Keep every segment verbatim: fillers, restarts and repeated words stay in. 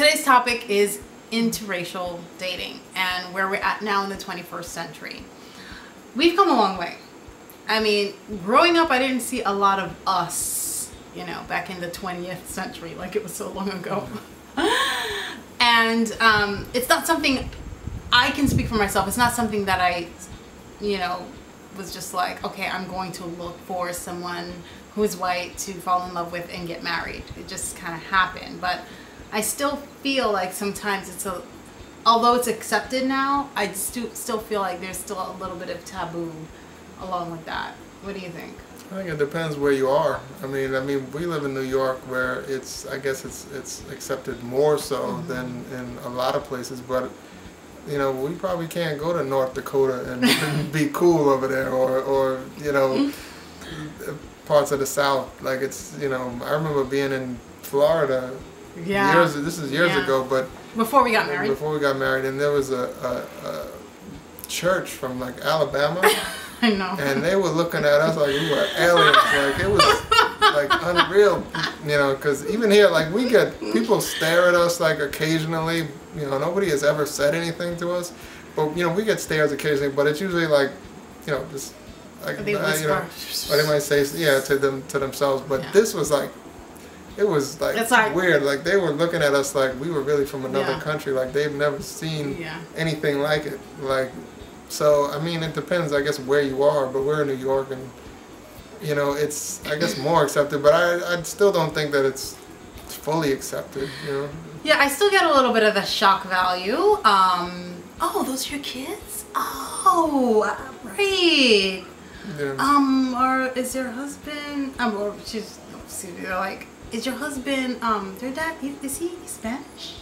Today's topic is interracial dating and where we're at now in the twenty-first century. We've come a long way. I mean, growing up, I didn't see a lot of us, you know, back in the twentieth century, like it was so long ago. And um, it's not something I can speak for myself. It's not something that I, you know, was just like, okay, I'm going to look for someone who is white to fall in love with and get married. It just kind of happened. But I still feel like sometimes it's a, although it's accepted now, I stu still feel like there's still a little bit of taboo along with that. What do you think? I think it depends where you are. I mean, I mean, we live in New York where it's, I guess it's it's accepted more so mm-hmm. than in a lot of places. But you know, we probably can't go to North Dakota and be cool over there, or or you know, parts of the South. Like it's, you know, I remember being in Florida. Yeah. Years, this is years yeah. ago, but before we got married. Before we got married, and there was a, a, a church from like Alabama. I know. And they were looking at us like we were aliens. Like it was like unreal, you know. Because even here, like we get people stare at us like occasionally. You know, nobody has ever said anything to us, but you know we get stares occasionally. But it's usually like, you know, just like they uh, you know, or they might say yeah to them to themselves. But yeah. this was like. It was like, like weird. Like they were looking at us like we were really from another yeah. country. Like they've never seen yeah. anything like it. Like, so I mean, it depends, I guess, where you are. But we're in New York, and you know, it's I guess more accepted. But I, I still don't think that it's fully accepted. You know. Yeah, I still get a little bit of the shock value. Um, oh, those are your kids? Oh, right. Yeah. Um, or is your husband? Um, or she's. They're like. Is your husband, um, their dad, is he Spanish?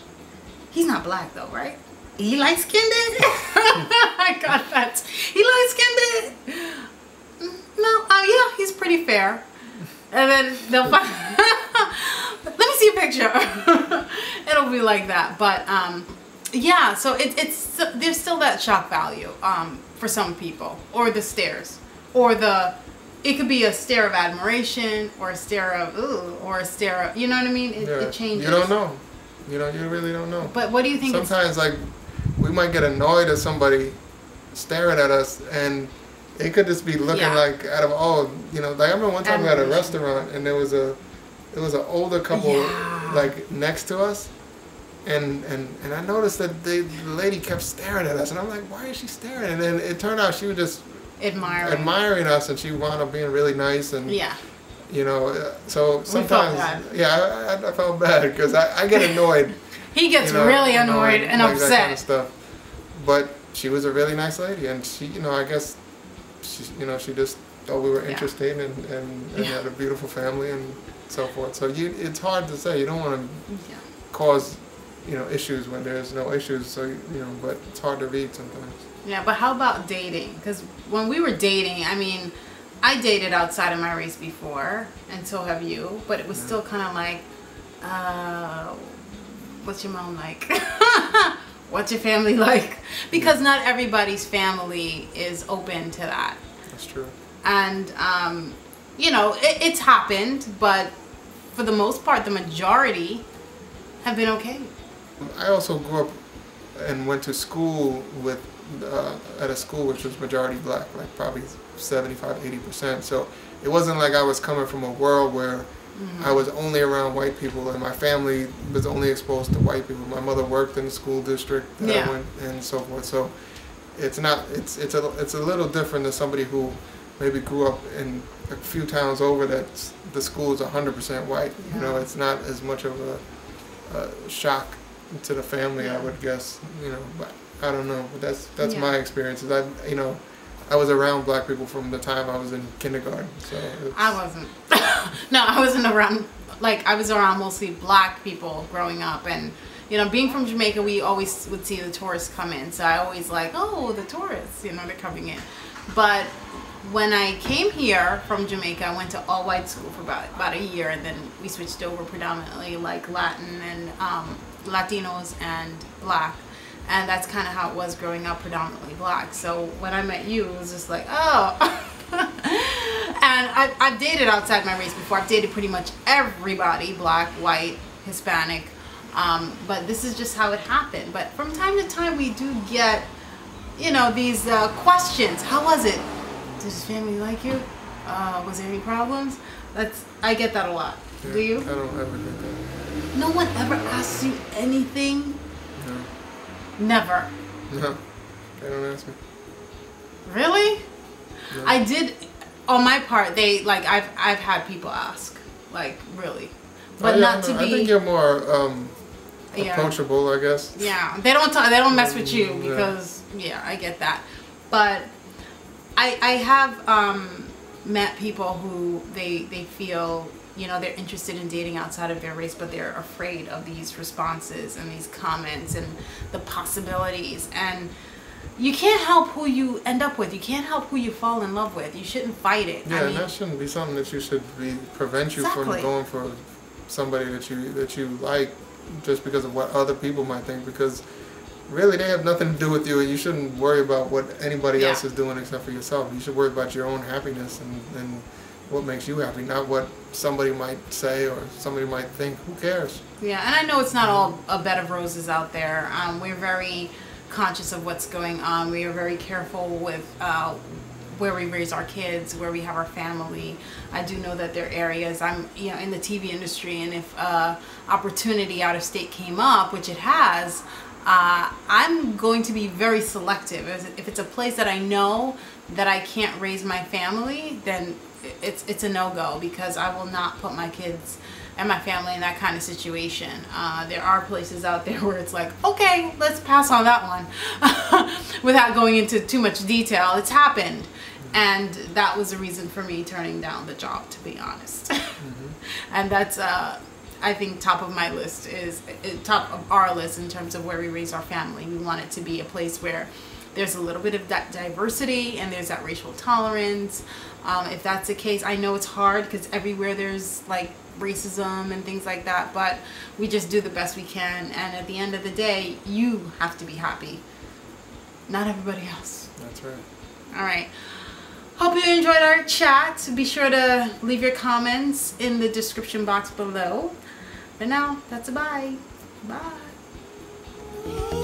He's not black though, right? He light-skinned it? I got that. He light-skinned it? No, uh, yeah, he's pretty fair. And then they'll find, let me see a picture. It'll be like that. But um, yeah, so it, it's, there's still that shock value um, for some people, or the stares, or the, it could be a stare of admiration, or a stare of ooh, or a stare of, you know what I mean? It, yeah. it changes. You don't know. You know, you really don't know. But what do you think? Sometimes, like, we might get annoyed at somebody staring at us, and it could just be looking yeah. like out of all, you know. Like I remember one time admiration. we were at a restaurant, and there was a, it was an older couple yeah. like next to us, and and and I noticed that they, the lady kept staring at us, and I'm like, why is she staring? And then it turned out she was just. Admiring. Admiring us, and she wound up being really nice, and yeah, you know. So sometimes, yeah, I, I felt bad because I, I get annoyed. He gets you know, really annoyed, annoyed and like upset. That kind of stuff. But she was a really nice lady, and she, you know, I guess, she, you know, she just thought we were yeah. interesting, and and, and yeah. had a beautiful family and so forth. So you, it's hard to say. You don't want to yeah. cause, you know, issues when there's no issues. So you know, but it's hard to read sometimes. Yeah, but how about dating? Because when we were dating, I mean, I dated outside of my race before, and so have you, but it was still kind of like, uh, what's your mom like? What's your family like? Because not everybody's family is open to that. That's true. And, um, you know, it, it's happened, but for the most part, the majority have been okay. I also grew up and went to school with Uh, at a school which was majority black, like probably seventy-five, eighty percent. So it wasn't like I was coming from a world where mm-hmm. I was only around white people, and my family was only exposed to white people. My mother worked in the school district that yeah. I went and so forth. So it's not it's it's a it's a little different than somebody who maybe grew up in a few towns over that the school is one hundred percent white. Yeah. You know, it's not as much of a, a shock to the family, yeah. I would guess. You know, but. I don't know, but that's that's yeah. my experiences. I you know, I was around black people from the time I was in kindergarten. So I wasn't. No, I wasn't around. Like I was around mostly black people growing up, and you know, being from Jamaica, we always would see the tourists come in. So I always like, oh, the tourists, you know, they're coming in. But when I came here from Jamaica, I went to all white school for about about a year, and then we switched over predominantly like Latin and um, Latinos and black. And that's kind of how it was growing up, predominantly black. So when I met you, it was just like, oh. And I, I've dated outside my race before. I've dated pretty much everybody, black, white, Hispanic, Um, but this is just how it happened. But from time to time, we do get, you know, these uh, questions. How was it? Does family like you? Uh, was there any problems? That's, I get that a lot. Yeah, do you? I don't ever get that. No one ever asks you anything? No. Never? No. They don't ask me. Really? No. I did, on my part, they, like, I've, I've had people ask. Like, really. But I, not I, to I be... I think you're more um, approachable, yeah. I guess. Yeah. They don't, talk, they don't mess with you because, yeah, yeah I get that. But I, I have... Um, met people who they they feel, you know, they're interested in dating outside of their race, but they're afraid of these responses and these comments and the possibilities. And you can't help who you end up with. You can't help who you fall in love with. You shouldn't fight it. Yeah, I mean, that shouldn't be something that you should be prevent you exactly. from going for somebody that you that you like just because of what other people might think, because really, they have nothing to do with you, and you shouldn't worry about what anybody yeah. else is doing except for yourself. You should worry about your own happiness and, and what makes you happy, not what somebody might say or somebody might think. Who cares? Yeah, and I know it's not all a bed of roses out there. Um, we're very conscious of what's going on. We are very careful with uh, where we raise our kids, where we have our family. I do know that there are areas, I'm you know, in the T V industry, and if uh, opportunity out of state came up, which it has, Uh, I'm going to be very selective. If it's a place that I know that I can't raise my family, then it's it's a no-go, because I will not put my kids and my family in that kind of situation. Uh, there are places out there where it's like, okay, let's pass on that one without going into too much detail. It's happened. And that was the reason for me turning down the job, to be honest. Mm-hmm. And that's... Uh, I think top of my list is, top of our list in terms of where we raise our family. We want it to be a place where there's a little bit of that diversity and there's that racial tolerance. Um, if that's the case, I know it's hard because everywhere there's like racism and things like that, but we just do the best we can. And at the end of the day, you have to be happy, not everybody else. That's right. All right. Hope you enjoyed our chat. Be sure to leave your comments in the description box below. For now, that's a bye. Bye.